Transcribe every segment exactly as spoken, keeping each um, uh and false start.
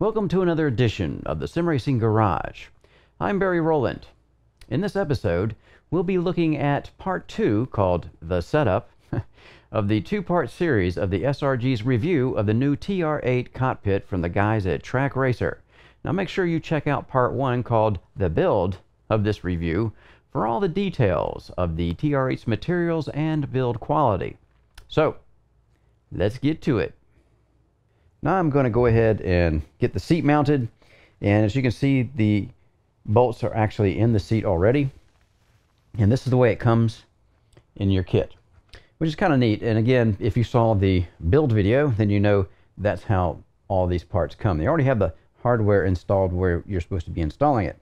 Welcome to another edition of the Sim Racing Garage. I'm Barry Rowland. In this episode, we'll be looking at part two, called The Setup, of the two-part series of the S R G's review of the new T R eight cockpit from the guys at Trak Racer. Now make sure you check out part one, called The Build, of this review for all the details of the T R eight's materials and build quality. So, let's get to it. Now I'm going to go ahead and get the seat mounted, and as you can see, the bolts are actually in the seat already, and this is the way it comes in your kit, which is kind of neat. And again, if you saw the build video, then you know that's how all these parts come. They already have the hardware installed where you're supposed to be installing it,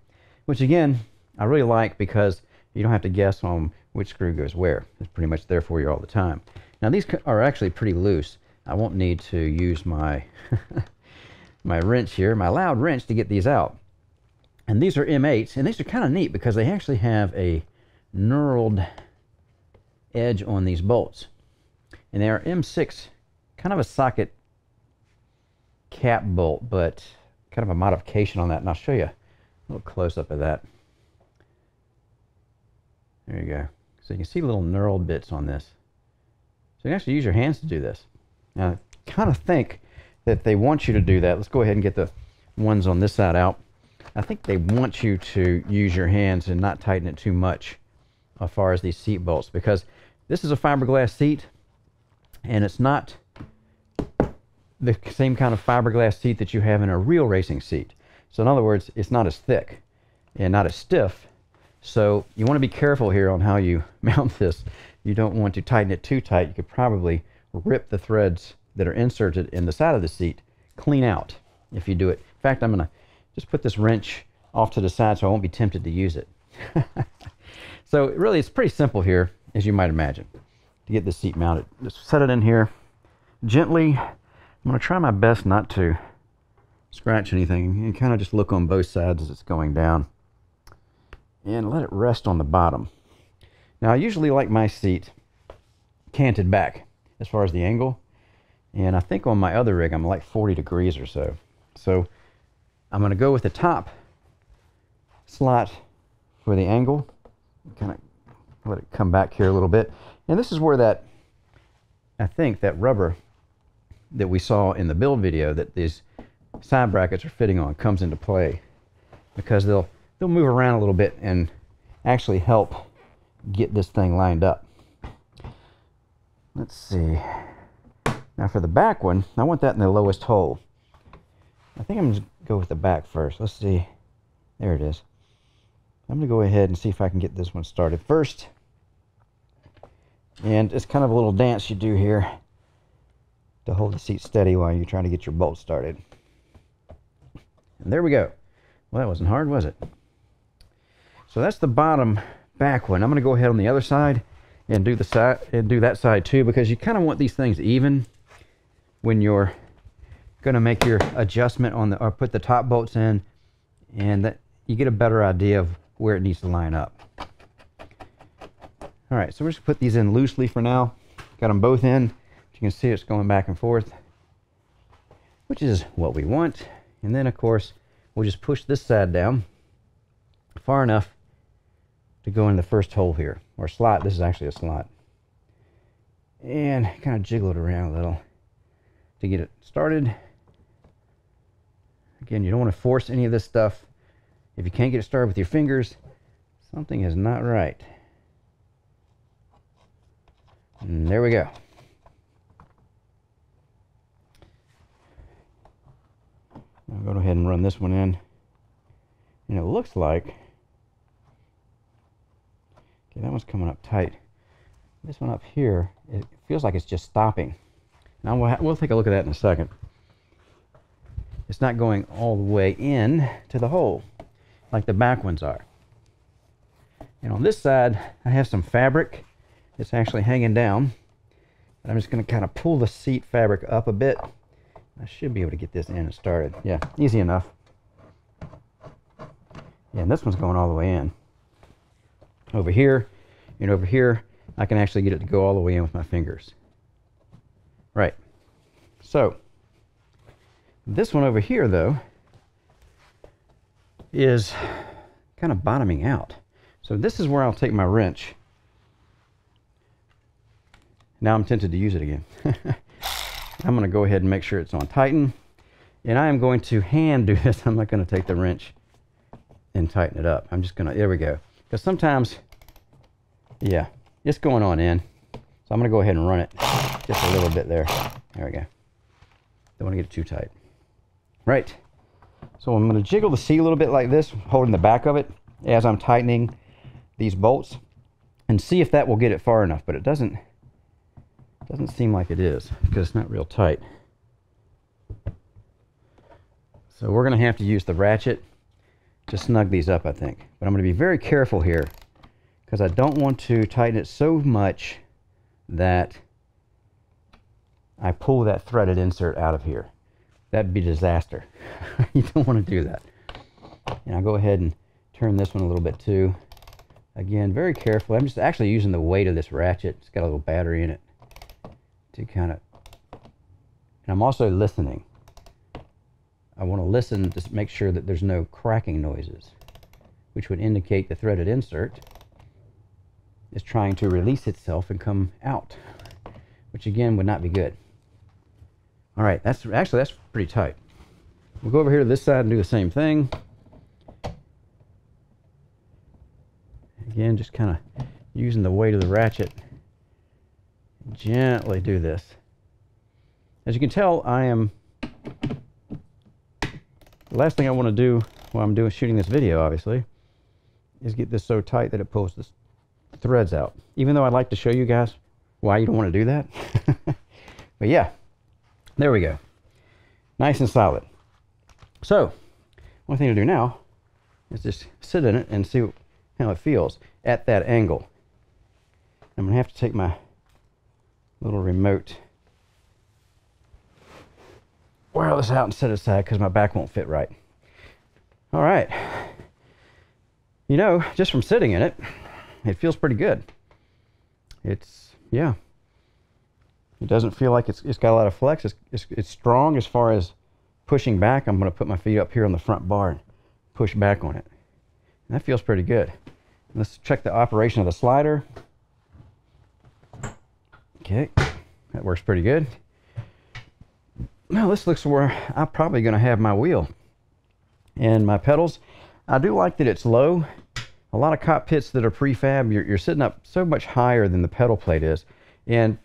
which again I really like, because you don't have to guess on which screw goes where. It's pretty much there for you all the time. Now these are actually pretty loose. I won't need to use my my wrench here, my loud wrench, to get these out. And these are M eights, and these are kind of neat because they actually have a knurled edge on these bolts. And they are M six, kind of a socket cap bolt, but kind of a modification on that. And I'll show you a little close-up of that. There you go. So you can see little knurled bits on this. So you can actually use your hands to do this. Now, I kind of think that they want you to do that. Let's go ahead and get the ones on this side out. I think they want you to use your hands and not tighten it too much as far as these seat bolts, because this is a fiberglass seat, and it's not the same kind of fiberglass seat that you have in a real racing seat. So in other words, it's not as thick and not as stiff. So you want to be careful here on how you mount this. You don't want to tighten it too tight. You could probably rip the threads that are inserted in the side of the seat clean out if you do it. In fact, I'm going to just put this wrench off to the side so I won't be tempted to use it. So really, it's pretty simple here, as you might imagine, to get this seat mounted. Just set it in here gently. I'm going to try my best not to scratch anything, and kind of just look on both sides as it's going down and let it rest on the bottom. Now I usually like my seat canted back as far as the angle, and I think on my other rig I'm like forty degrees or so. So I'm going to go with the top slot for the angle, kind of let it come back here a little bit. And this is where that, I think that rubber that we saw in the build video that these side brackets are fitting on comes into play, because they'll they'll move around a little bit and actually help get this thing lined up. Let's see. Now for the back one, I want that in the lowest hole. I think I'm just going to go with the back first. Let's see. There it is. I'm going to go ahead and see if I can get this one started first. And it's kind of a little dance you do here to hold the seat steady while you're trying to get your bolt started. And there we go. Well, that wasn't hard, was it? So that's the bottom back one. I'm going to go ahead on the other side and do the side and do that side too, because you kind of want these things even when you're going to make your adjustment on the, or put the top bolts in, and that you get a better idea of where it needs to line up. All right, so we're just put these in loosely for now. Got them both in. As you can see, it's going back and forth, which is what we want. And then of course we'll just push this side down far enough to go in the first hole here, or slot. This is actually a slot, and kind of jiggle it around a little to get it started. Again, you don't want to force any of this stuff. If you can't get it started with your fingers, something is not right. And there we go. I'll go ahead and run this one in, and it looks like, okay, that one's coming up tight. This one up here, it feels like it's just stopping. Now we'll, we'll take a look at that in a second. It's not going all the way in to the hole like the back ones are. And on this side, I have some fabric that's actually hanging down. But I'm just going to kind of pull the seat fabric up a bit. I should be able to get this in and started. Yeah, easy enough. Yeah, and this one's going all the way in. Over here and over here, I can actually get it to go all the way in with my fingers. Right. So, This one over here, though, is kind of bottoming out. So this is where I'll take my wrench. Now I'm tempted to use it again. I'm going to go ahead and make sure it's on tighten. And I am going to hand do this. I'm not going to take the wrench and tighten it up. I'm just going to, there we go. Because sometimes, yeah, it's going on in. So I'm going to go ahead and run it just a little bit there. There we go. Don't want to get it too tight. Right. So I'm going to jiggle the seat a little bit like this, holding the back of it as I'm tightening these bolts, and see if that will get it far enough. But it doesn't. Doesn't seem like it is, because it's not real tight. So we're going to have to use the ratchet to snug these up, I think. But I'm going to be very careful here, because I don't want to tighten it so much that I pull that threaded insert out of here. That'd be a disaster. You don't want to do that. And I'll go ahead and turn this one a little bit too. Again, very carefully. I'm just actually using the weight of this ratchet. It's got a little battery in it. To kind of, and I'm also listening. I want to listen to make sure that there's no cracking noises, which would indicate the threaded insert is trying to release itself and come out, which again would not be good. All right, that's actually that's pretty tight. We'll go over here to this side and do the same thing. Again, just kind of using the weight of the ratchet. Gently do this. As you can tell, I am, the last thing I want to do while I'm doing shooting this video, obviously, is get this so tight that it pulls the threads out, even though I'd like to show you guys why you don't want to do that. But yeah, there we go, nice and solid. So one thing to do now is just sit in it and see how it feels at that angle. I'm gonna have to take my little remote, wire this out and set it aside because my back won't fit right. All right, you know, just from sitting in it, it feels pretty good. It's, yeah, it doesn't feel like it's, it's got a lot of flex. It's, it's, it's strong as far as pushing back. I'm going to put my feet up here on the front bar and push back on it. And that feels pretty good. Let's check the operation of the slider. Okay, that works pretty good. Now this looks where I'm probably going to have my wheel and my pedals. I do like that it's low. A lot of cockpits that are prefab, you're, you're sitting up so much higher than the pedal plate is. And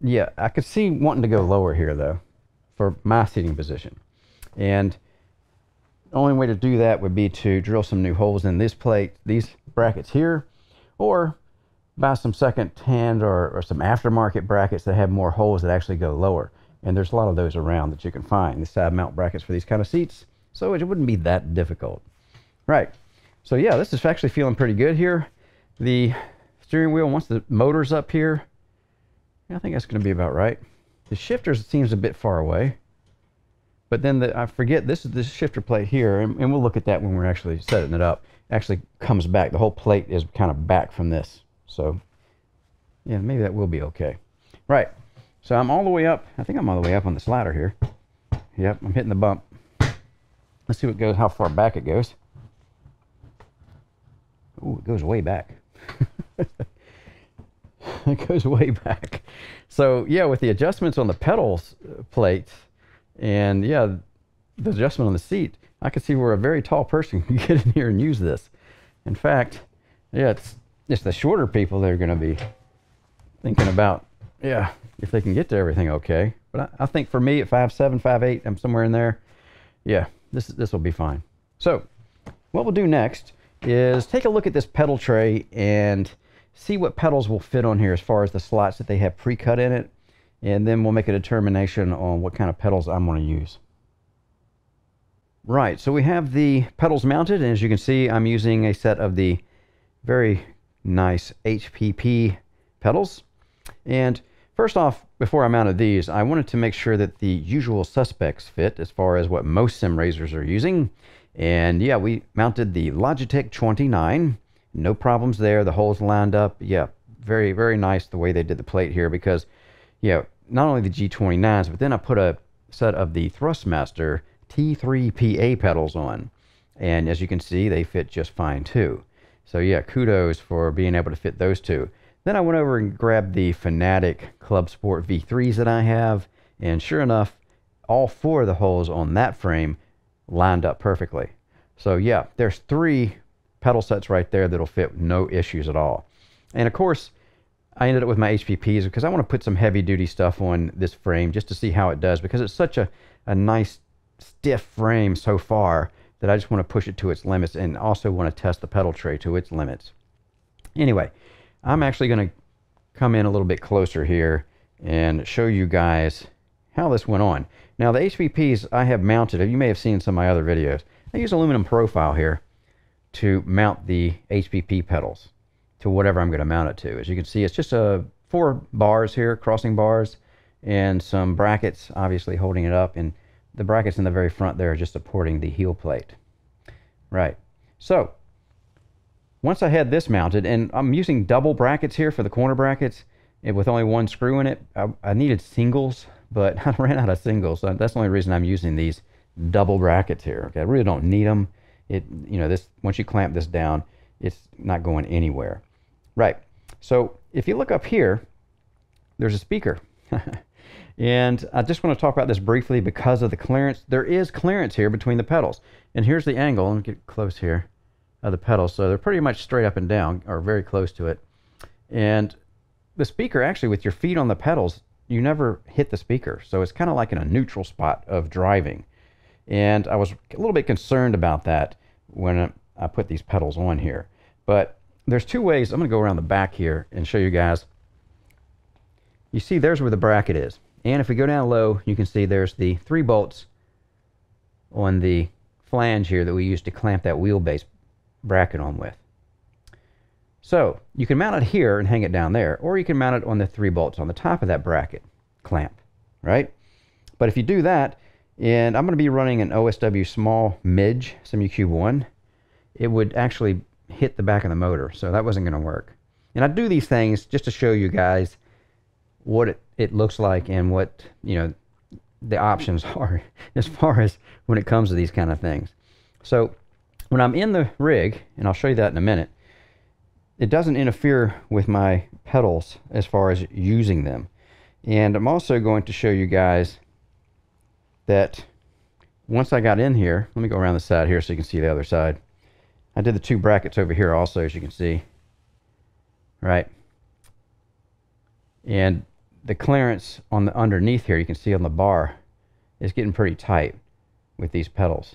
yeah, I could see wanting to go lower here though for my seating position. And the only way to do that would be to drill some new holes in this plate, these brackets here, or buy some second-hand or, or some aftermarket brackets that have more holes that actually go lower. And there's a lot of those around that you can find, the side mount brackets for these kind of seats. So it wouldn't be that difficult. Right. So yeah, this is actually feeling pretty good here. The steering wheel, once the motor's up here, I think that's going to be about right. The shifter seems a bit far away. But then the, I forget, this is the shifter plate here, and, and we'll look at that when we're actually setting it up. It actually comes back. The whole plate is kind of back from this. So, yeah, maybe that will be okay. Right, so I'm all the way up. I think I'm all the way up on the slider here. Yep, I'm hitting the bump. Let's see what goes, how far back it goes. Ooh, it goes way back. It goes way back. So, yeah, with the adjustments on the pedals plate and, yeah, the adjustment on the seat, I can see where a very tall person can get in here and use this. In fact, yeah, it's... it's the shorter people that are going to be thinking about, yeah, if they can get to everything okay. But I, I think for me at five seven, five eight, I'm somewhere in there. Yeah, this this will be fine. So what we'll do next is take a look at this pedal tray and see what pedals will fit on here as far as the slots that they have pre-cut in it. And then we'll make a determination on what kind of pedals I'm going to use. Right, so we have the pedals mounted. And as you can see, I'm using a set of the very nice H P P pedals. And first off, before I mounted these, I wanted to make sure that the usual suspects fit as far as what most sim racers are using. And yeah, we mounted the Logitech G twenty-nine. No problems there. The holes lined up. Yeah, very, very nice the way they did the plate here, because, yeah, not only the G twenty-nines, but then I put a set of the Thrustmaster T three P A pedals on. And as you can see, they fit just fine too. So yeah, kudos for being able to fit those two. Then I went over and grabbed the Fanatic Club Sport V threes that I have. And sure enough, all four of the holes on that frame lined up perfectly. So yeah, there's three pedal sets right there that'll fit no issues at all. And of course, I ended up with my H P Ps because I want to put some heavy duty stuff on this frame just to see how it does, because it's such a, a nice stiff frame so far that I just want to push it to its limits, and also want to test the pedal tray to its limits. Anyway, I'm actually going to come in a little bit closer here and show you guys how this went on. Now the H P Ps I have mounted, you may have seen some of my other videos, I use aluminum profile here to mount the H P P pedals to whatever I'm going to mount it to. As you can see, it's just a four bars here, crossing bars, and some brackets obviously holding it up, and the brackets in the very front there are just supporting the heel plate. Right, so once I had this mounted, and I'm using double brackets here for the corner brackets and with only one screw in it. I, I needed singles, but I ran out of singles, so that's the only reason I'm using these double brackets here. Okay, I really don't need them. It, you know, this, once you clamp this down, it's not going anywhere. Right, so if you look up here, there's a speaker. And I just want to talk about this briefly because of the clearance. There is clearance here between the pedals. And here's the angle, let me get close here, of the pedals. So they're pretty much straight up and down, or very close to it. And the speaker, actually, with your feet on the pedals, you never hit the speaker. So it's kind of like in a neutral spot of driving. And I was a little bit concerned about that when I put these pedals on here. But there's two ways. I'm going to go around the back here and show you guys. You see, there's where the bracket is. And if we go down low, you can see there's the three bolts on the flange here that we used to clamp that wheelbase bracket on with. So you can mount it here and hang it down there, or you can mount it on the three bolts on the top of that bracket clamp, right? But if you do that, and I'm going to be running an O S W small Midge SimCube one, it would actually hit the back of the motor, so that wasn't going to work. And I do these things just to show you guys what it, it looks like and what, you know, the options are as far as when it comes to these kind of things. So when I'm in the rig, and I'll show you that in a minute, it doesn't interfere with my pedals as far as using them. And I'm also going to show you guys that once I got in here, let me go around the side here so you can see the other side. I did the two brackets over here also, as you can see, right? And the clearance on the underneath here, you can see on the bar, is getting pretty tight with these pedals,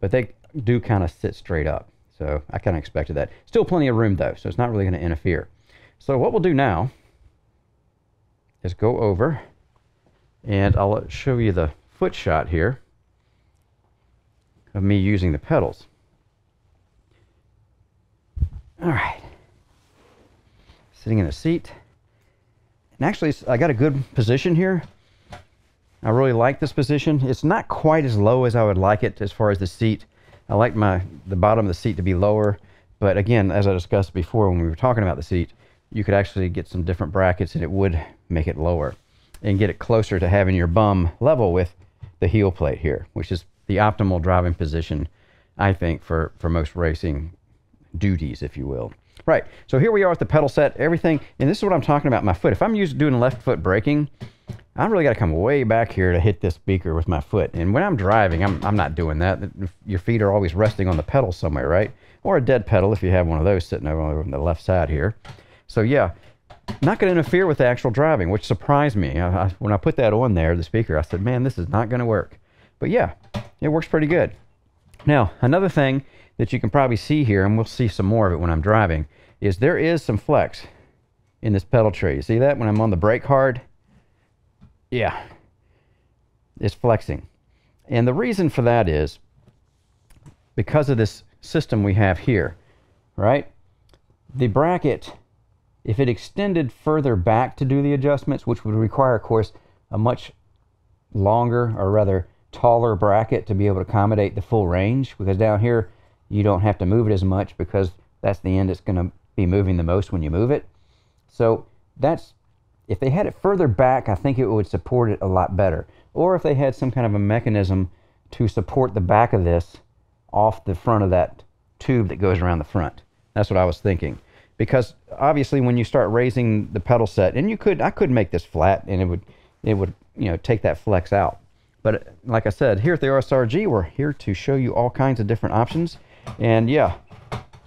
but they do kind of sit straight up. So I kind of expected that. Still plenty of room though, so it's not really going to interfere. So what we'll do now is go over, and I'll show you the foot shot here of me using the pedals. All right, sitting in a seat. And actually, I got a good position here. I really like this position. It's not quite as low as I would like it as far as the seat. I like my the bottom of the seat to be lower. But again, as I discussed before when we were talking about the seat, you could actually get some different brackets and it would make it lower and get it closer to having your bum level with the heel plate here, which is the optimal driving position, I think, for, for most racing duties, if you will. Right, so here we are with the pedal set, everything, and this is what I'm talking about, my foot. If I'm used to doing left foot braking, I really got to come way back here to hit this speaker with my foot. And when I'm driving, I'm, I'm not doing that. Your feet are always resting on the pedal somewhere, right? Or a dead pedal if you have one of those sitting over on the left side here. So yeah, not going to interfere with the actual driving, which surprised me. I, I, when I put that on there, the speaker, I said, man, this is not going to work. But yeah, it works pretty good. Now, another thing that you can probably see here, and we'll see some more of it when I'm driving, is there is some flex in this pedal tray. You see that when I'm on the brake hard? Yeah, it's flexing. And the reason for that is because of this system we have here, right? The bracket, if it extended further back to do the adjustments, which would require, of course, a much longer, or rather taller bracket to be able to accommodate the full range, because down here you don't have to move it as much because that's the end it's going to be moving the most when you move it. So that's, if they had it further back, I think it would support it a lot better. or if they had some kind of a mechanism to support the back of this off the front of that tube that goes around the front. That's what I was thinking. Because obviously when you start raising the pedal set, and you could, I could make this flat and it would, it would, you know, take that flex out. But like I said, here at the S R G, we're here to show you all kinds of different options. And yeah,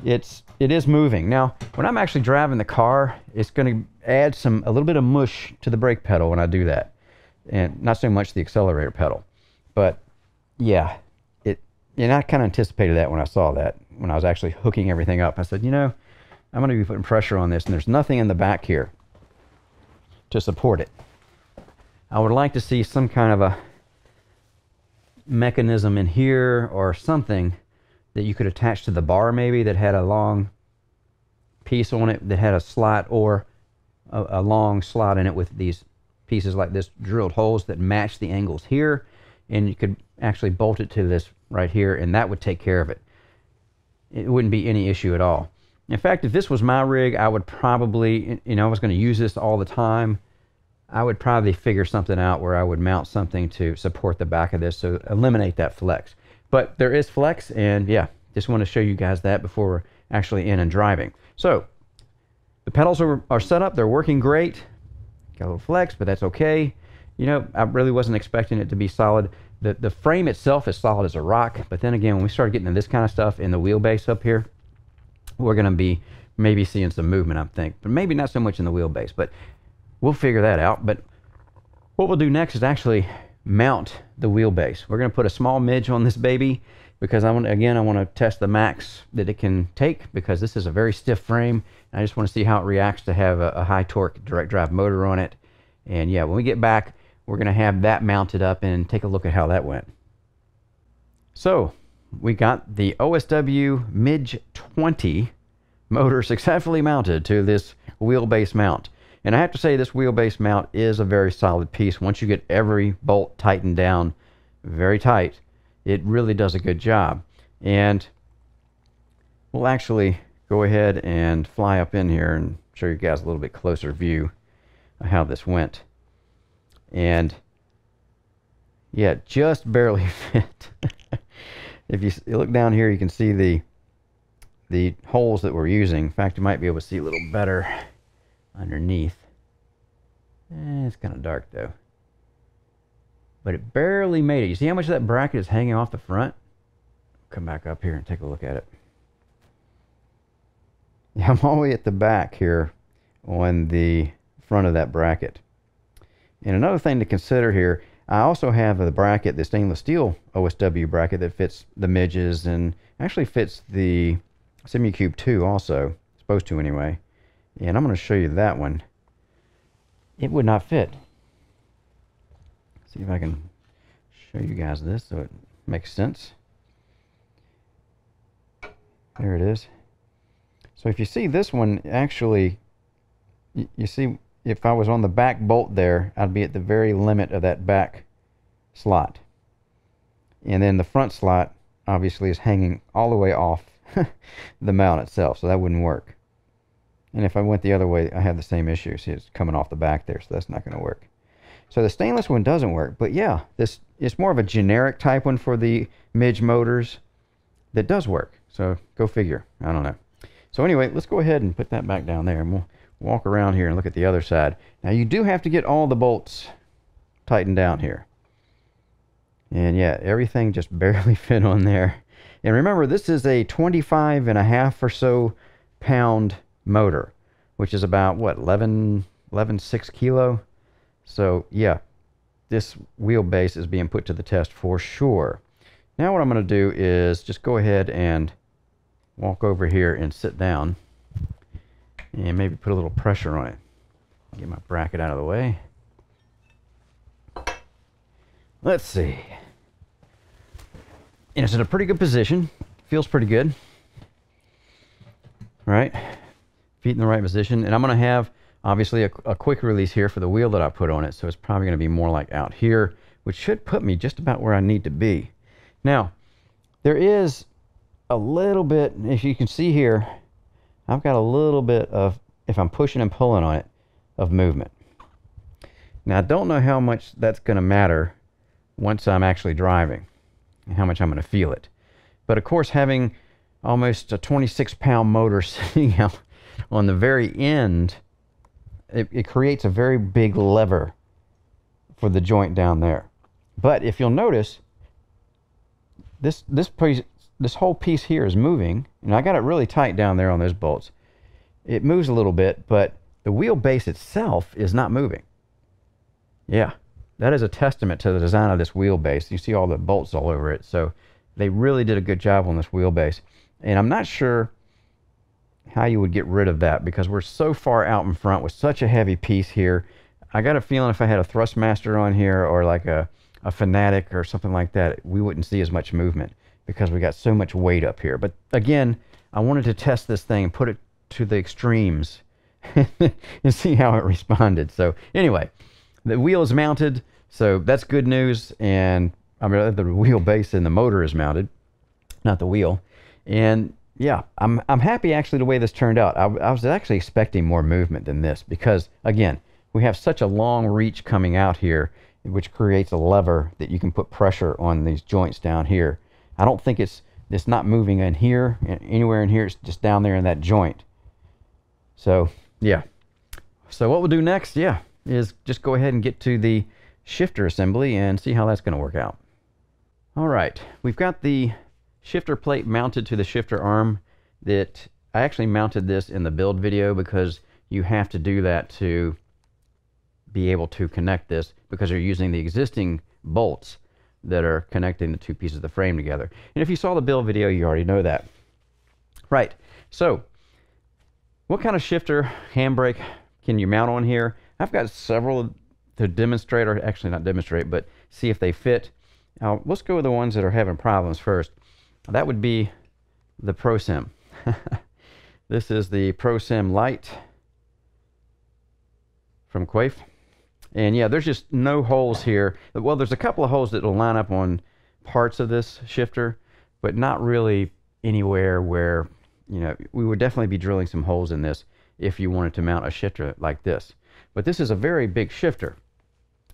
it's, it is moving. Now, when I'm actually driving the car, it's going to add some, a little bit of mush to the brake pedal when I do that. And not so much the accelerator pedal, but yeah, it, and I kind of anticipated that when I saw that, when I was actually hooking everything up. I said, you know, I'm going to be putting pressure on this, and there's nothing in the back here to support it. I would like to see some kind of a mechanism in here or something that you could attach to the bar, maybe, that had a long piece on it that had a slot, or a, a long slot in it with these pieces like this drilled holes that match the angles here, and you could actually bolt it to this right here, and that would take care of it. It wouldn't be any issue at all. In fact, if this was my rig, I would probably, you know, I was going to use this all the time, I would probably figure something out where I would mount something to support the back of this, so eliminate that flex. But there is flex, and yeah, just want to show you guys that before we're actually in and driving. So the pedals are, are set up, they're working great. Got a little flex, but that's okay. You know, I really wasn't expecting it to be solid. The, the frame itself is solid as a rock, but then again, when we start getting into this kind of stuff in the wheelbase up here, we're going to be maybe seeing some movement, I think, but maybe not so much in the wheelbase, but we'll figure that out. But what we'll do next is actually mount the wheelbase. We're going to put a small midge on this baby because I want, again, I want to test the max that it can take, because this is a very stiff frame, and I just want to see how it reacts to have a, a high torque direct drive motor on it. And yeah, when we get back, we're going to have that mounted up and take a look at how that went. So we got the O S W Midge twenty motor successfully mounted to this wheelbase mount. And I have to say, this wheelbase mount is a very solid piece. Once you get every bolt tightened down very tight, it really does a good job. And we'll actually go ahead and fly up in here and show you guys a little bit closer view of how this went. And yeah, just barely fit. If you look down here, you can see the the holes that we're using. In fact, you might be able to see a little better underneath. Eh, it's kind of dark though. But it barely made it. You see how much of that bracket is hanging off the front? Come back up here and take a look at it. Yeah, I'm all the way at the back here on the front of that bracket. And another thing to consider here, I also have the bracket, the stainless steel O S W bracket that fits the midges and actually fits the SimCube two also, supposed to anyway. And I'm going to show you that one. It would not fit. See if I can show you guys this so it makes sense. There it is. So if you see this one, actually, you, you see, if I was on the back bolt there, I'd be at the very limit of that back slot. And then the front slot obviously is hanging all the way off the mount itself, so that wouldn't work. And if I went the other way, I have the same issue. See, it's coming off the back there, so that's not going to work. So the stainless one doesn't work, but yeah, this it's more of a generic type one for the Midge motors that does work. So go figure. I don't know. So anyway, let's go ahead and put that back down there, and we'll walk around here and look at the other side. Now, you do have to get all the bolts tightened down here. And yeah, everything just barely fit on there. And remember, this is a twenty-five and a half or so pound motor, which is about, what, eleven point six kilo? So yeah, this wheelbase is being put to the test for sure. Now what I'm going to do is just go ahead and walk over here and sit down, and maybe put a little pressure on it. Get my bracket out of the way. Let's see. And it's in a pretty good position. Feels pretty good. All right, feet in the right position. And I'm going to have, obviously, a, a quick release here for the wheel that I put on it. So it's probably going to be more like out here, which should put me just about where I need to be. Now, there is a little bit, if you can see here, I've got a little bit of, if I'm pushing and pulling on it, of movement. Now, I don't know how much that's going to matter once I'm actually driving and how much I'm going to feel it. But of course, having almost a twenty-six pound motor sitting out on the very end, it, it creates a very big lever for the joint down there. But if you'll notice, this this piece, this whole piece here is moving, and I got it really tight down there on those bolts. It moves a little bit, but the wheelbase itself is not moving. Yeah, that is a testament to the design of this wheelbase. You see all the bolts all over it, so they really did a good job on this wheelbase. And I'm not sure how you would get rid of that, because we're so far out in front with such a heavy piece here. I got a feeling if I had a Thrustmaster on here, or like a, a Fanatic or something like that, we wouldn't see as much movement because we got so much weight up here. But again, I wanted to test this thing and put it to the extremes and see how it responded. So anyway, the wheel is mounted, so that's good news. And I mean, the wheelbase and the motor is mounted, not the wheel. And yeah, I'm, I'm happy actually the way this turned out. I, I was actually expecting more movement than this, because again, we have such a long reach coming out here, which creates a lever that you can put pressure on these joints down here. I don't think it's it's not moving in here, anywhere in here. It's just down there in that joint. So yeah. So what we'll do next, yeah, is just go ahead and get to the shifter assembly and see how that's going to work out. All right, we've got the shifter plate mounted to the shifter arm. That I actually mounted this in the build video, because you have to do that to be able to connect this, because you're using the existing bolts that are connecting the two pieces of the frame together. And if you saw the build video, you already know that. Right, so what kind of shifter handbrake can you mount on here? I've got several to demonstrate, or actually not demonstrate, but see if they fit. Now, let's go with the ones that are having problems first. That would be the ProSIM. This is the ProSIM Lite from Quaife. And yeah, there's just no holes here. Well, there's a couple of holes that will line up on parts of this shifter, but not really anywhere where, you know, we would definitely be drilling some holes in this if you wanted to mount a shifter like this. But this is a very big shifter.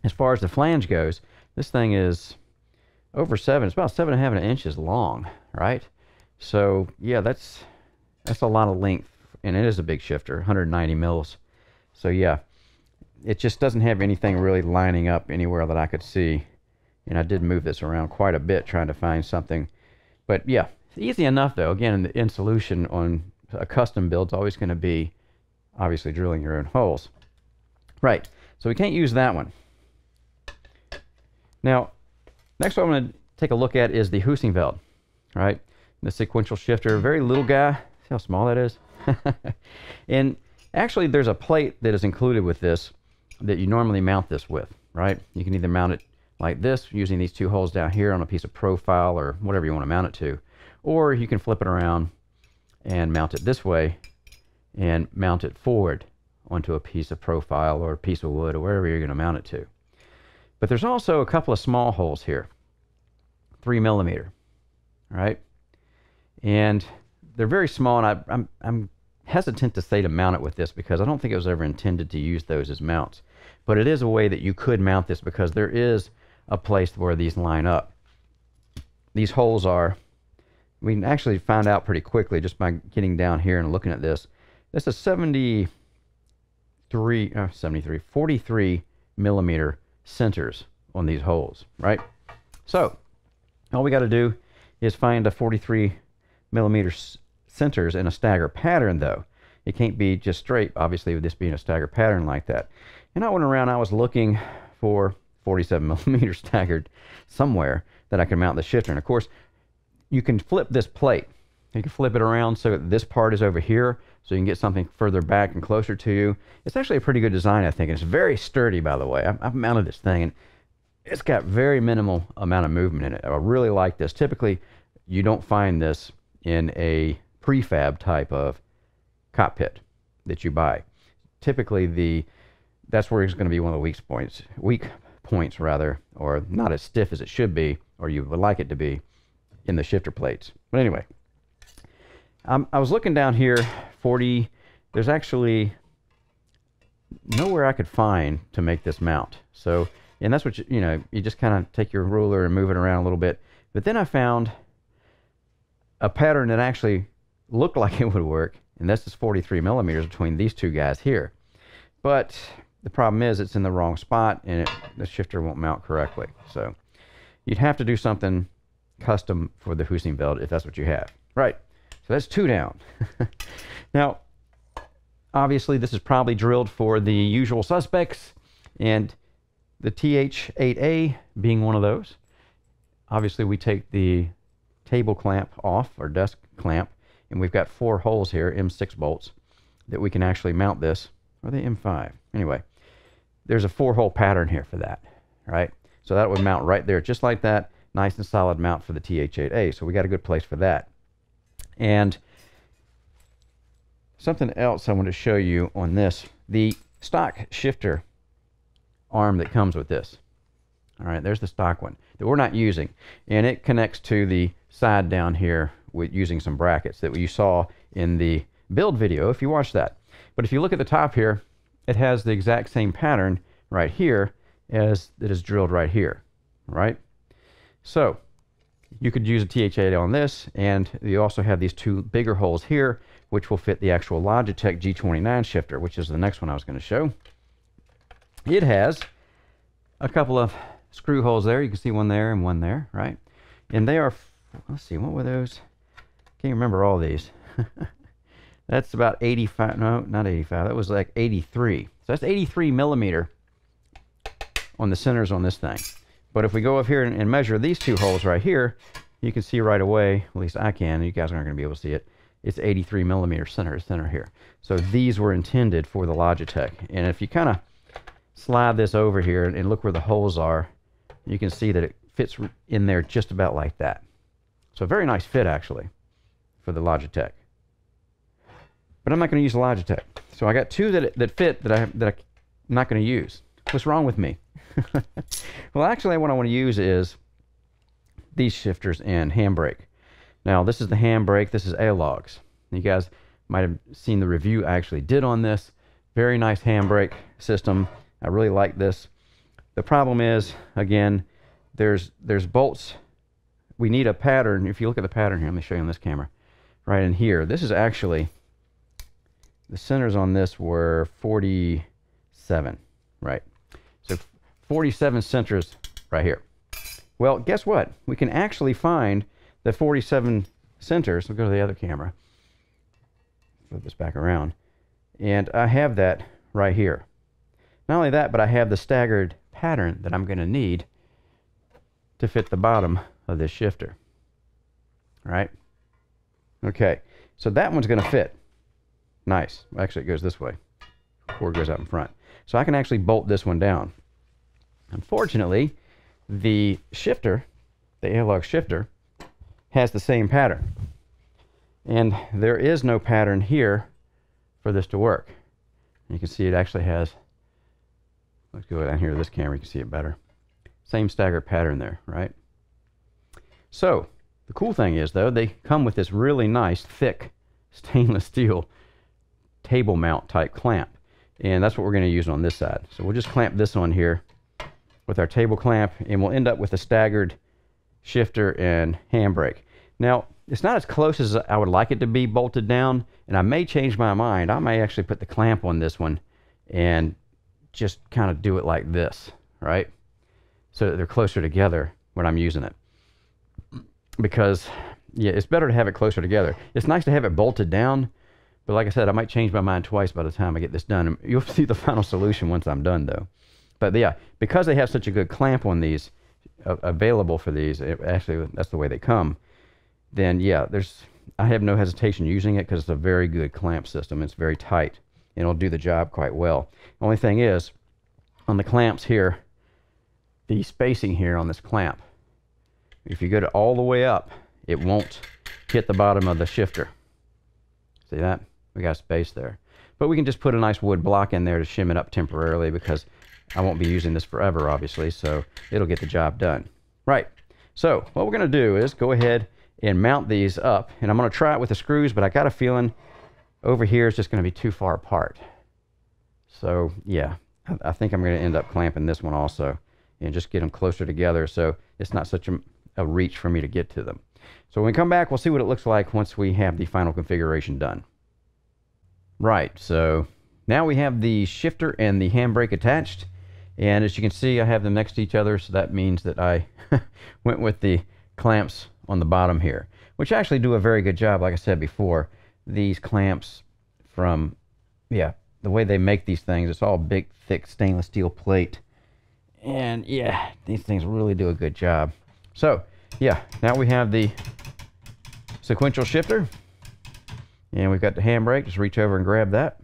As far as the flange goes, this thing is over seven. It's about seven and a half inches long, right? So yeah, that's that's a lot of length, and it is a big shifter, one hundred ninety mils. So yeah, it just doesn't have anything really lining up anywhere that I could see. And I did move this around quite a bit trying to find something. But yeah, it's easy enough though. Again, in the in solution on a custom build, it's always going to be obviously drilling your own holes. Right, so we can't use that one. Now, next what I'm going to take a look at is the Heusinkveld, right? The sequential shifter, very little guy. See how small that is? And actually, there's a plate that is included with this that you normally mount this with, right? You can either mount it like this, using these two holes down here on a piece of profile or whatever you want to mount it to, or you can flip it around and mount it this way and mount it forward onto a piece of profile or a piece of wood or wherever you're going to mount it to. But there's also a couple of small holes here, three millimeter, right? And they're very small, and I, I'm, I'm hesitant to say to mount it with this, because I don't think it was ever intended to use those as mounts. But it is a way that you could mount this, because there is a place where these line up. These holes are, we can actually find out pretty quickly just by getting down here and looking at this. This is seventy-three, oh, seventy-three, forty-three millimeter centers on these holes, right? So all we got to do is find a forty-three millimeter centers in a stagger pattern, though. It can't be just straight, obviously, with this being a stagger pattern like that. And I went around, I was looking for forty-seven millimeter staggered somewhere that I could mount the shifter. And of course, you can flip this plate. You can flip it around so that this part is over here, so you can get something further back and closer to you. It's actually a pretty good design, I think. It's very sturdy, by the way. I've, I've mounted this thing, and it's got very minimal amount of movement in it. I really like this. Typically, you don't find this in a prefab type of cockpit that you buy. Typically, the that's where it's going to be one of the weak points, weak points rather, or not as stiff as it should be, or you would like it to be, in the shifter plates. But anyway, um, I was looking down here, forty. There's actually nowhere I could find to make this mount. So And that's what, you, you know, you just kind of take your ruler and move it around a little bit. But then I found a pattern that actually looked like it would work, and that's just forty-three millimeters between these two guys here. But the problem is it's in the wrong spot, and it, the shifter won't mount correctly. So you'd have to do something custom for the Heusinkveld if that's what you have. Right, so that's two down. Now, obviously this is probably drilled for the usual suspects, and the T H eight A being one of those. Obviously we take the table clamp off, or desk clamp, and we've got four holes here, M six bolts, that we can actually mount this. Are they M five? Anyway, there's a four hole pattern here for that, right? So that would mount right there, just like that. Nice and solid mount for the T H eight A, so we got a good place for that. And something else I want to show you on this, the stock shifter arm that comes with this. All right, there's the stock one that we're not using, and it connects to the side down here with using some brackets that you saw in the build video if you watched that. But if you look at the top here, it has the exact same pattern right here as it is drilled right here, right? So you could use a T H eight on this, and you also have these two bigger holes here, which will fit the actual Logitech G twenty-nine shifter, which is the next one I was going to show. It has a couple of screw holes there. You can see one there and one there, right? And they are, let's see, what were those? Can't remember all these. That's about eighty-five, no, not eighty-five. That was like eighty-three. So that's eighty-three millimeter on the centers on this thing. But if we go up here and, and measure these two holes right here, you can see right away, at least I can, you guys aren't going to be able to see it, it's eighty-three millimeter center center here. So these were intended for the Logitech. And if you kind of slide this over here and, and look where the holes are, you can see that it fits in there just about like that. So very nice fit, actually, for the Logitech. But I'm not going to use the Logitech. So I got two that, that fit that, I, that I'm not going to use. What's wrong with me? Well, actually, what I want to use is these shifters and handbrake. Now, this is the handbrake. This is A-Logs. You guys might have seen the review I actually did on this. Very nice handbrake system. I really like this. The problem is, again, there's there's bolts. We need a pattern. If you look at the pattern here, let me show you on this camera. Right in here. This is actually, the centers on this were forty-seven, right? So forty-seven centers right here. Well, guess what? We can actually find the forty-seven centers. We'll go to the other camera. Flip this back around. And I have that right here. Not only that, but I have the staggered pattern that I'm going to need to fit the bottom of this shifter. All right? Okay. So that one's going to fit. Nice. Actually, it goes this way. Cord goes out in front. So I can actually bolt this one down. Unfortunately, the shifter, the A-Log shifter, has the same pattern. And there is no pattern here for this to work. You can see it actually has, let's go down here to this camera, you can see it better. Same staggered pattern there, right? So, the cool thing is, though, they come with this really nice, thick, stainless steel table mount type clamp. And that's what we're going to use on this side. So we'll just clamp this on here with our table clamp, and we'll end up with a staggered shifter and handbrake. Now, it's not as close as I would like it to be bolted down, and I may change my mind. I may actually put the clamp on this one and just kind of do it like this, right? So that they're closer together when I'm using it. Because, yeah, it's better to have it closer together. It's nice to have it bolted down, but like I said, I might change my mind twice by the time I get this done. You'll see the final solution once I'm done, though. But yeah, because they have such a good clamp on these, uh, available for these, it, actually that's the way they come, then yeah, there's, I have no hesitation using it because it's a very good clamp system. It's very tight, and it'll do the job quite well. Only thing is, on the clamps here, the spacing here on this clamp, if you go to all the way up, it won't hit the bottom of the shifter. See that? We got space there. But we can just put a nice wood block in there to shim it up temporarily, because I won't be using this forever, obviously, so it'll get the job done. Right, so what we're going to do is go ahead and mount these up, and I'm going to try it with the screws, but I got a feeling over here is just going to be too far apart. So yeah, I think I'm going to end up clamping this one also and just get them closer together so it's not such a, a reach for me to get to them. So when we come back, we'll see what it looks like once we have the final configuration done. Right, so now we have the shifter and the handbrake attached, and as you can see, I have them next to each other, so that means that I went with the clamps on the bottom here, which actually do a very good job. Like I said before, these clamps from, yeah, the way they make these things, it's all big, thick stainless steel plate, and yeah, these things really do a good job. So yeah, now we have the sequential shifter, and we've got the handbrake. Just reach over and grab that.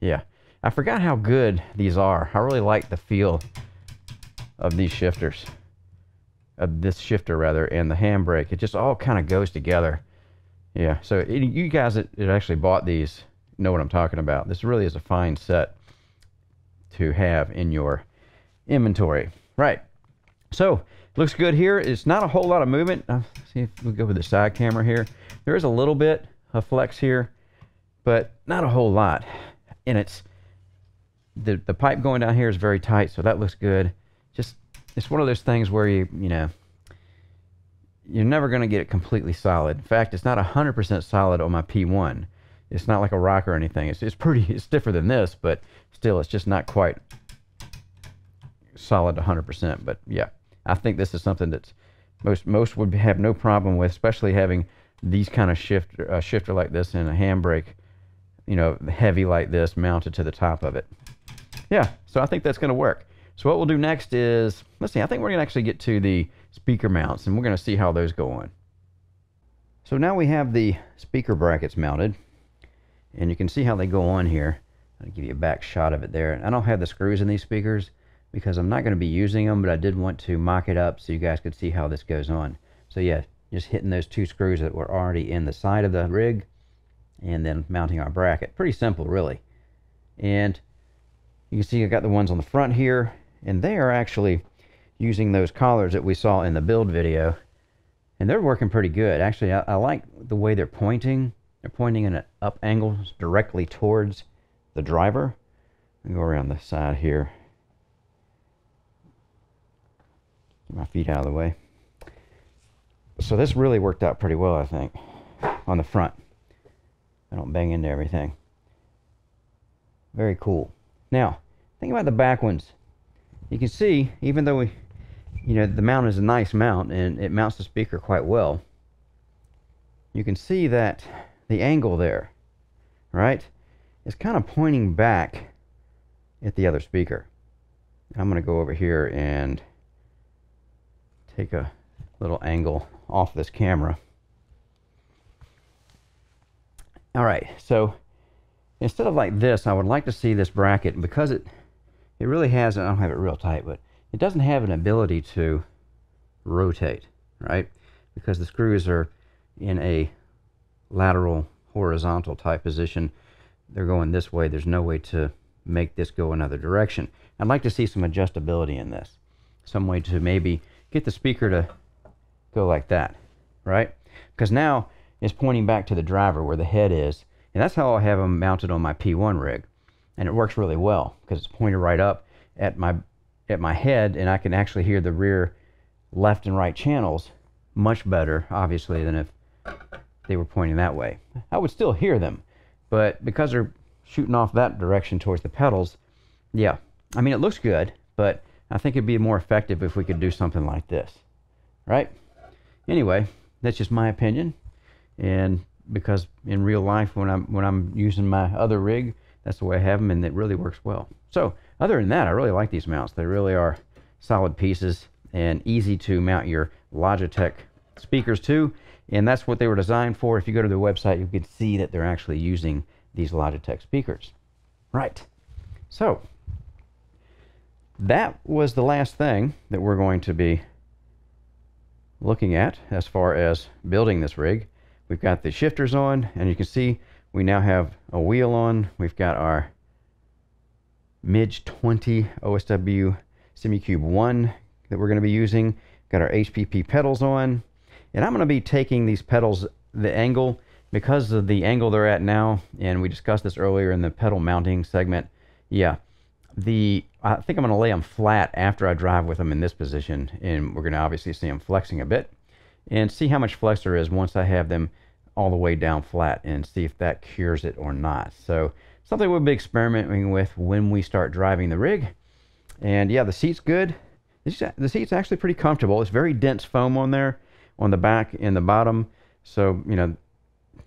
Yeah, I forgot how good these are. I really like the feel of these shifters, of this shifter rather, and the handbrake. It just all kind of goes together. Yeah, so it, you guys that, that actually bought these know what I'm talking about. This really is a fine set to have in your inventory. Right, so looks good here. It's not a whole lot of movement. Uh, see if we go with the side camera here. There is a little bit of flex here, but not a whole lot. And it's the the pipe going down here is very tight, so that looks good. Just it's one of those things where you you know you're never going to get it completely solid. In fact, it's not a hundred percent solid on my P one. It's not like a rock or anything. It's it's pretty. It's stiffer than this, but still, it's just not quite solid a hundred percent. But yeah, I think this is something that most most would have no problem with, especially having these kind of shift uh, shifter like this and a handbrake, you know, heavy like this mounted to the top of it. Yeah, so I think that's going to work. So what we'll do next is, let's see, I think we're going to actually get to the speaker mounts, and we're going to see how those go on. So now we have the speaker brackets mounted, and you can see how they go on here. I'll give you a back shot of it there. And I don't have the screws in these speakers because I'm not going to be using them, but I did want to mock it up so you guys could see how this goes on. So yeah, just hitting those two screws that were already in the side of the rig, and then mounting our bracket. Pretty simple, really. And you can see I got the ones on the front here, and they are actually using those collars that we saw in the build video, and they're working pretty good. Actually, I, I like the way they're pointing. They're pointing in an up angle directly towards the driver. I'll go around the side here. Get my feet out of the way. So this really worked out pretty well, I think, on the front. I don't bang into everything. Very cool. Now, think about the back ones. You can see, even though we, you know, the mount is a nice mount and it mounts the speaker quite well, you can see that the angle there, right, is kind of pointing back at the other speaker. I'm going to go over here and take a little angle off this camera. All right, so instead of like this, I would like to see this bracket, because it it really has, and I don't have it real tight, but it doesn't have an ability to rotate, right? Because the screws are in a lateral, horizontal type position. They're going this way. There's no way to make this go another direction. I'd like to see some adjustability in this, some way to maybe get the speaker to go like that, right? Because now it's pointing back to the driver where the head is, and that's how I have them mounted on my P one rig, and it works really well because it's pointed right up at my at my head, and I can actually hear the rear left and right channels much better, obviously, than if they were pointing that way. I would still hear them, but because they're shooting off that direction towards the pedals, yeah, I mean, it looks good, but I think it'd be more effective if we could do something like this, right? Anyway, that's just my opinion. And because in real life, when I'm when I'm using my other rig, that's the way I have them, and it really works well. So other than that, I really like these mounts. They really are solid pieces and easy to mount your Logitech speakers to, and that's what they were designed for. If you go to their website, you can see that they're actually using these Logitech speakers. Right, so that was the last thing that we're going to be looking at as far as building this rig. We've got the shifters on, and you can see we now have a wheel on. We've got our Midge twenty O S W SimCube one that we're going to be using. Got our H P P pedals on, and I'm going to be taking these pedals the angle because of the angle they're at now, and we discussed this earlier in the pedal mounting segment. Yeah, the I think I'm going to lay them flat after I drive with them in this position, and we're going to obviously see them flexing a bit and see how much flex there is once I have them all the way down flat and see if that cures it or not. So something we'll be experimenting with when we start driving the rig. And yeah, the seat's good. The seat's actually pretty comfortable. It's very dense foam on there, on the back and the bottom. So, you know,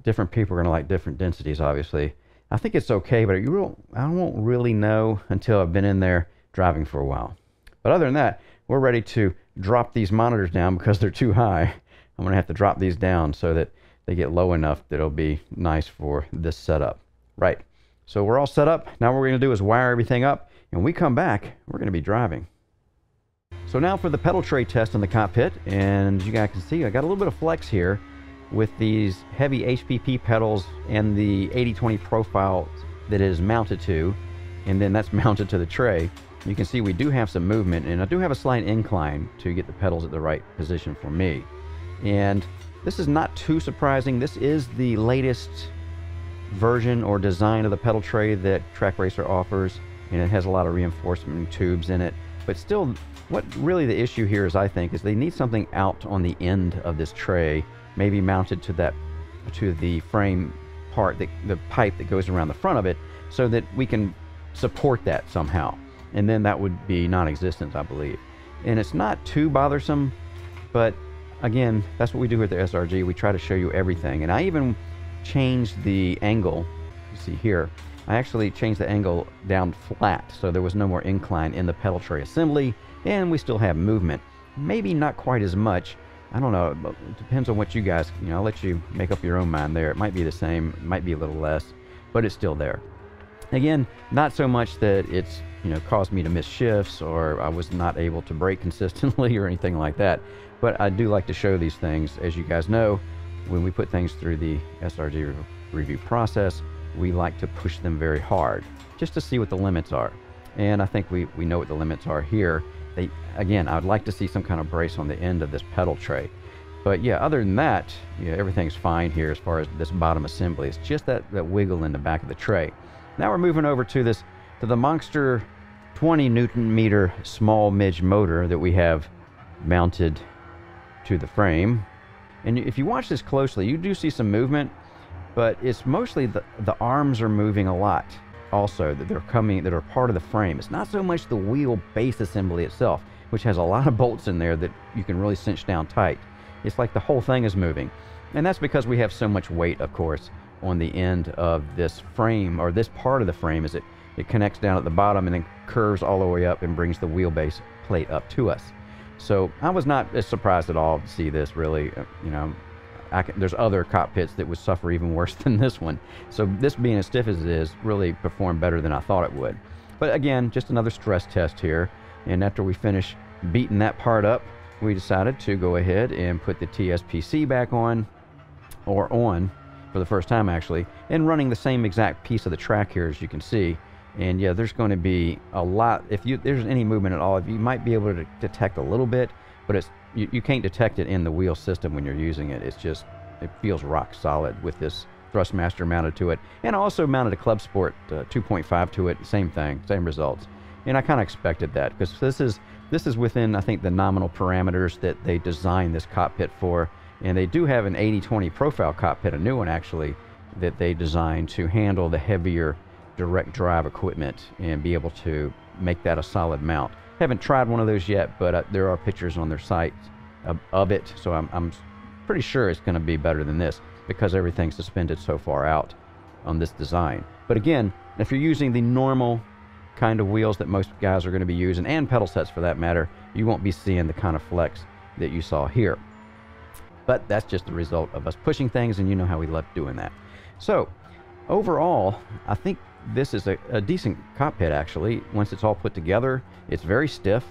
different people are going to like different densities, obviously. I think it's okay, but you won't, I won't really know until I've been in there driving for a while. But other than that, we're ready to drop these monitors down because they're too high. I'm going to have to drop these down so that they get low enough that it'll be nice for this setup. Right, so we're all set up. Now what we're going to do is wire everything up, and when we come back, we're going to be driving. So now for the pedal tray test in the cockpit, and as you guys can see, I got a little bit of flex here with these heavy H P P pedals and the eighty twenty profile that it is mounted to, and then that's mounted to the tray. You can see we do have some movement, and I do have a slight incline to get the pedals at the right position for me. And this is not too surprising. This is the latest version or design of the pedal tray that Trak Racer offers, and it has a lot of reinforcement tubes in it. But still, what really the issue here is, I think, is they need something out on the end of this tray, maybe mounted to that, to the frame part, that, the pipe that goes around the front of it, so that we can support that somehow. And then that would be non-existent, I believe. And it's not too bothersome, but again, that's what we do with the S R G. We try to show you everything. And I even changed the angle, you see here, I actually changed the angle down flat, so there was no more incline in the pedal tray assembly, and we still have movement. Maybe not quite as much, I don't know, it depends on what you guys, you know, I'll let you make up your own mind there. It might be the same, it might be a little less, but it's still there. Again, not so much that it's, you know, caused me to miss shifts or I was not able to brake consistently or anything like that. But I do like to show these things. As you guys know, when we put things through the S R G review process, we like to push them very hard just to see what the limits are. And I think we, we know what the limits are here. They, again, I'd like to see some kind of brace on the end of this pedal tray. But yeah, other than that, yeah, everything's fine here as far as this bottom assembly. It's just that, that wiggle in the back of the tray. Now we're moving over to this, to the monster twenty newton meter small Midge motor that we have mounted to the frame. And if you watch this closely, you do see some movement, but it's mostly the, the arms are moving a lot also, that they're coming, that are part of the frame. It's not so much the wheel base assembly itself, which has a lot of bolts in there that you can really cinch down tight. It's like the whole thing is moving. And that's because we have so much weight, of course, on the end of this frame, or this part of the frame, as it, it connects down at the bottom and then curves all the way up and brings the wheelbase plate up to us. So I was not as surprised at all to see this, really. You know, I can, there's other cockpits that would suffer even worse than this one. So this, being as stiff as it is, really performed better than I thought it would. But again, just another stress test here. And after we finish beating that part up, we decided to go ahead and put the T S P C back on, or on for the first time actually, and running the same exact piece of the track here, as you can see. And yeah, there's going to be a lot, if you, there's any movement at all, if you might be able to detect a little bit, but it's, you, you can't detect it in the wheel system when you're using it. It's just, it feels rock solid with this Thrustmaster mounted to it. And I also mounted a Club Sport uh, two point five to it, same thing, same results. And I kind of expected that, because this is, this is within, I think, the nominal parameters that they designed this cockpit for. And they do have an eighty twenty profile cockpit, a new one actually, that they designed to handle the heavier direct drive equipment and be able to make that a solid mount. Haven't tried one of those yet, but uh, there are pictures on their site of, of it, so I'm, I'm pretty sure it's going to be better than this because everything's suspended so far out on this design. But again, if you're using the normal kind of wheels that most guys are going to be using, and pedal sets for that matter, you won't be seeing the kind of flex that you saw here. But that's just the result of us pushing things, and you know how we love doing that. So overall, I think this is a, a decent cockpit actually. Once it's all put together, it's very stiff,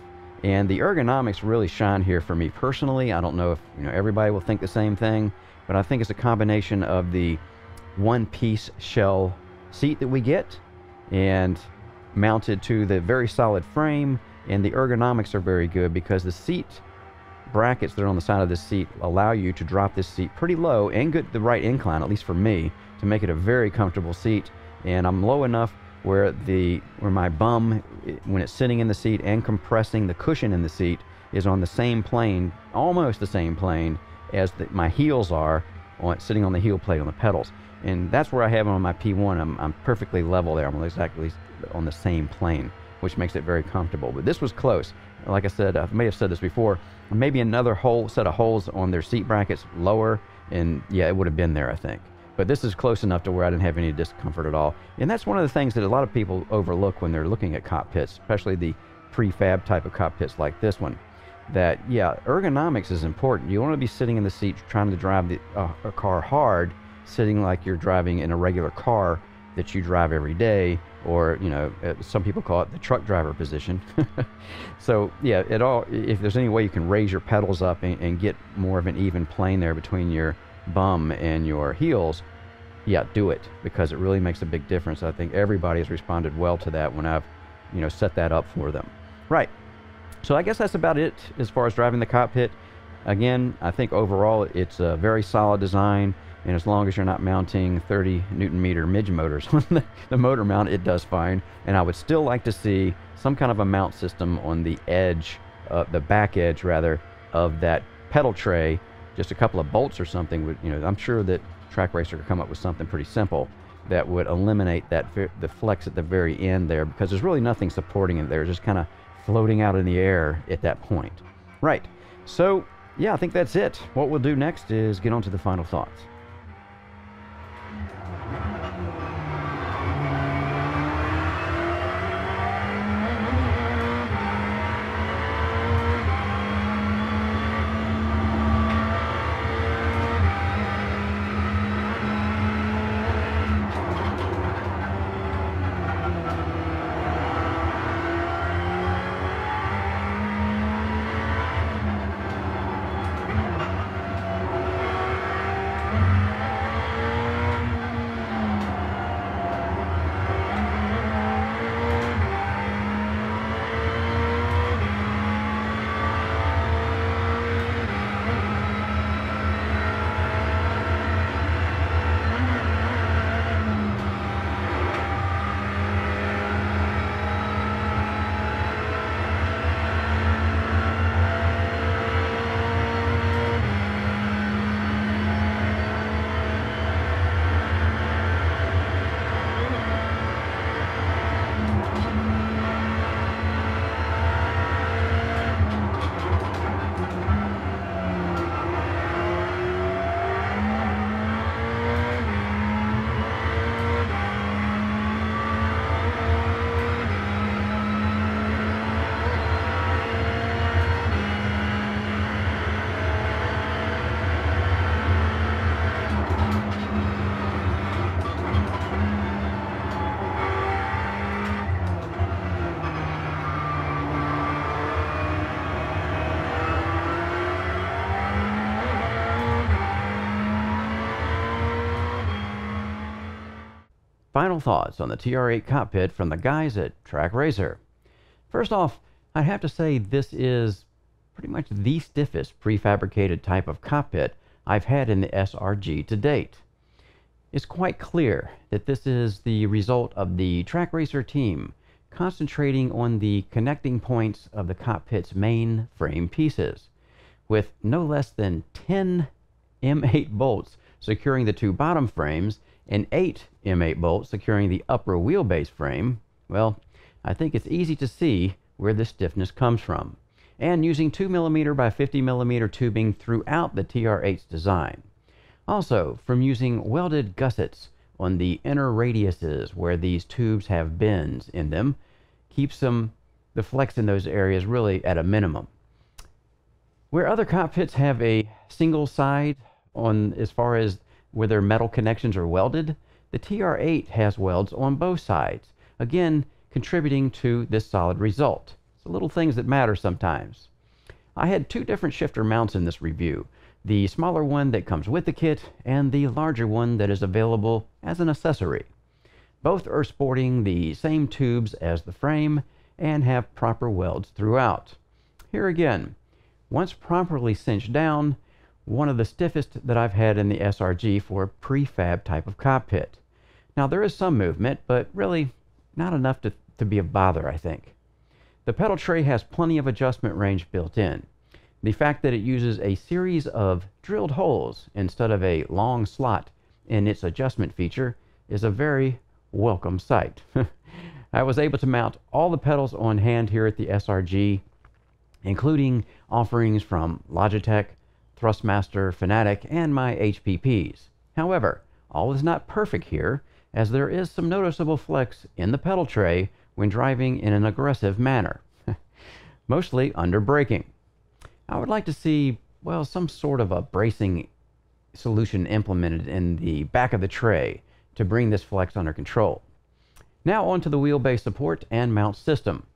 and the ergonomics really shine here for me personally. I don't know if, you know, everybody will think the same thing, but I think it's a combination of the one-piece shell seat that we get and mounted to the very solid frame, and the ergonomics are very good because the seat brackets that are on the side of this seat allow you to drop this seat pretty low and get the right incline, at least for me, to make it a very comfortable seat. And I'm low enough where the where my bum, when it's sitting in the seat and compressing the cushion in the seat, is on the same plane, almost the same plane as the, my heels are on, sitting on the heel plate on the pedals. And that's where I have it on my P one. I'm, I'm perfectly level there. I'm exactly on the same plane, which makes it very comfortable. But this was close. Like I said, I may have said this before, maybe another whole set of holes on their seat brackets lower, and yeah, it would have been there, I think. But this is close enough to where I didn't have any discomfort at all. And that's one of the things that a lot of people overlook when they're looking at cockpits, especially the prefab type of cockpits like this one. That, yeah, ergonomics is important. You don't want to be sitting in the seat trying to drive the, uh, a car hard, sitting like you're driving in a regular car that you drive every day, or, you know, some people call it the truck driver position. So yeah, it all, if there's any way you can raise your pedals up and, and get more of an even plane there between your bum and your heels, yeah, do it, because it really makes a big difference. I think everybody has responded well to that when I've, you know, set that up for them. Right, so I guess that's about it as far as driving the cockpit. Again, I think overall it's a very solid design, and as long as you're not mounting thirty newton meter Midge motors on the, the motor mount, it does fine. And I would still like to see some kind of a mount system on the edge, uh, the back edge rather, of that pedal tray. Just a couple of bolts or something would, you know, I'm sure that Trak Racer could come up with something pretty simple that would eliminate that the flex at the very end there, because there's really nothing supporting it there, just kind of floating out in the air at that point. Right, so yeah, I think that's it. What we'll do next is get on to the final thoughts. Final thoughts on the T R eight cockpit from the guys at Trak Racer. First off, I'd have to say this is pretty much the stiffest prefabricated type of cockpit I've had in the S R G to date. It's quite clear that this is the result of the Trak Racer team concentrating on the connecting points of the cockpit's main frame pieces, with no less than ten M eight bolts securing the two bottom frames and eight M eight bolts securing the upper wheelbase frame. Well, I think it's easy to see where this stiffness comes from. And using two millimeter by fifty millimeter tubing throughout the T R eight's design. Also, from using welded gussets on the inner radiuses where these tubes have bends in them, keeps them, the flex in those areas really at a minimum. Where other cockpits have a single side on as far as where their metal connections are welded, the T R eight has welds on both sides, again contributing to this solid result. It's the little things that matter sometimes. I had two different shifter mounts in this review, the smaller one that comes with the kit and the larger one that is available as an accessory. Both are sporting the same tubes as the frame and have proper welds throughout. Here again, once properly cinched down, one of the stiffest that I've had in the S R G for a prefab type of cockpit. Now there is some movement, but really not enough to, to be a bother, I think. The pedal tray has plenty of adjustment range built in. The fact that it uses a series of drilled holes instead of a long slot in its adjustment feature is a very welcome sight. I was able to mount all the pedals on hand here at the S R G, including offerings from Logitech, Thrustmaster, Fanatic, and my H P Ps. However, all is not perfect here, as there is some noticeable flex in the pedal tray when driving in an aggressive manner, mostly under braking. I would like to see, well, some sort of a bracing solution implemented in the back of the tray to bring this flex under control. Now onto the wheelbase support and mount system.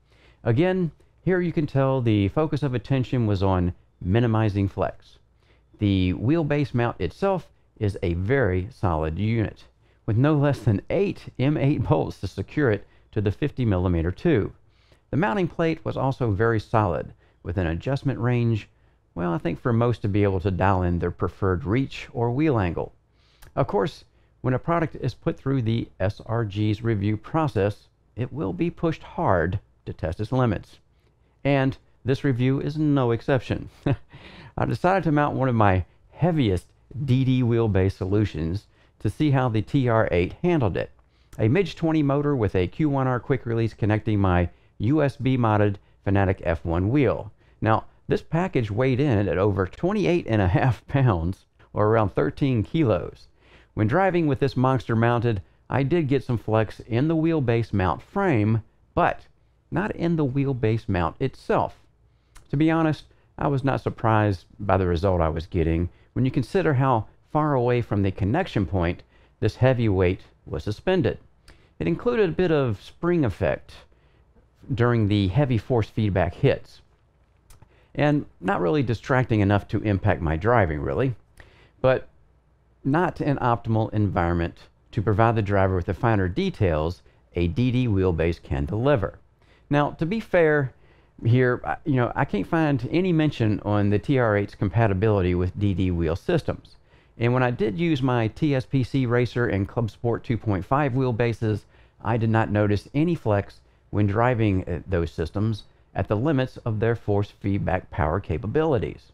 Again, here you can tell the focus of attention was on minimizing flex. The wheelbase mount itself is a very solid unit, with no less than eight M eight bolts to secure it to the fifty millimeter tube. The mounting plate was also very solid, with an adjustment range, well, I think for most to be able to dial in their preferred reach or wheel angle. Of course, when a product is put through the S R G's review process, it will be pushed hard to test its limits. And this review is no exception. I decided to mount one of my heaviest D D wheelbase solutions to see how the T R eight handled it. A Midge twenty motor with a Q one R quick release connecting my U S B modded Fanatic F one wheel. Now, this package weighed in at over twenty-eight and a half pounds, or around thirteen kilos. When driving with this monster mounted, I did get some flex in the wheelbase mount frame, but not in the wheelbase mount itself. To be honest, I was not surprised by the result I was getting when you consider how far away from the connection point this heavy weight was suspended. It included a bit of spring effect during the heavy force feedback hits, and not really distracting enough to impact my driving, really, but not an optimal environment to provide the driver with the finer details a D D wheelbase can deliver. Now, to be fair here, you know, I can't find any mention on the T R eight's compatibility with D D wheel systems. And when I did use my T S P C Racer and Club Sport two point five wheelbases, I did not notice any flex when driving those systems at the limits of their force feedback power capabilities.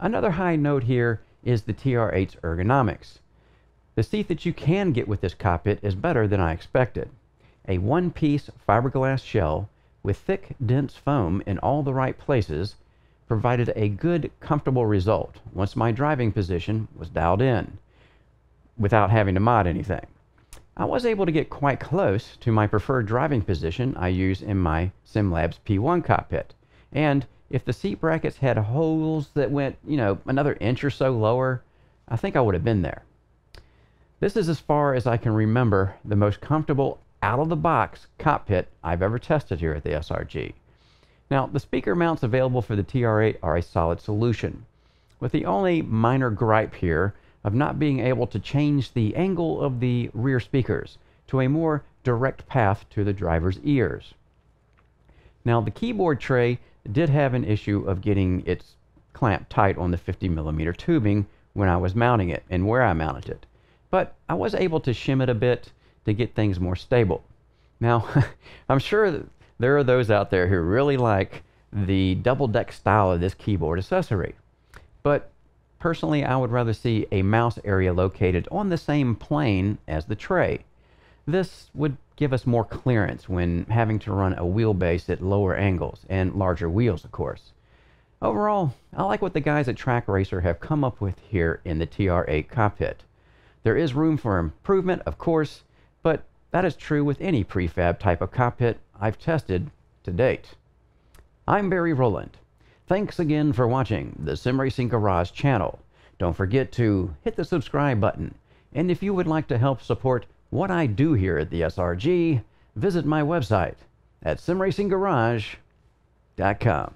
Another high note here is the T R eight's ergonomics. The seat that you can get with this cockpit is better than I expected. A one-piece fiberglass shell with thick, dense foam in all the right places provided a good, comfortable result once my driving position was dialed in without having to mod anything. I was able to get quite close to my preferred driving position I use in my Simlabs P one cockpit. And if the seat brackets had holes that went, you know, another inch or so lower, I think I would have been there. This is as far as I can remember the most comfortable out-of-the-box cockpit I've ever tested here at the S R G. Now, the speaker mounts available for the T R eight are a solid solution, with the only minor gripe here of not being able to change the angle of the rear speakers to a more direct path to the driver's ears. Now, the keyboard tray did have an issue of getting its clamp tight on the fifty millimeter tubing when I was mounting it and where I mounted it, but I was able to shim it a bit to get things more stable. Now, I'm sure that there are those out there who really like the double-deck style of this keyboard accessory, but personally, I would rather see a mouse area located on the same plane as the tray. This would give us more clearance when having to run a wheelbase at lower angles and larger wheels, of course. Overall, I like what the guys at Trak Racer have come up with here in the T R eight cockpit. There is room for improvement, of course, but that is true with any prefab type of cockpit I've tested to date. I'm Barry Rowland. Thanks again for watching the Sim Racing Garage channel. Don't forget to hit the subscribe button. And if you would like to help support what I do here at the S R G, visit my website at sim racing garage dot com.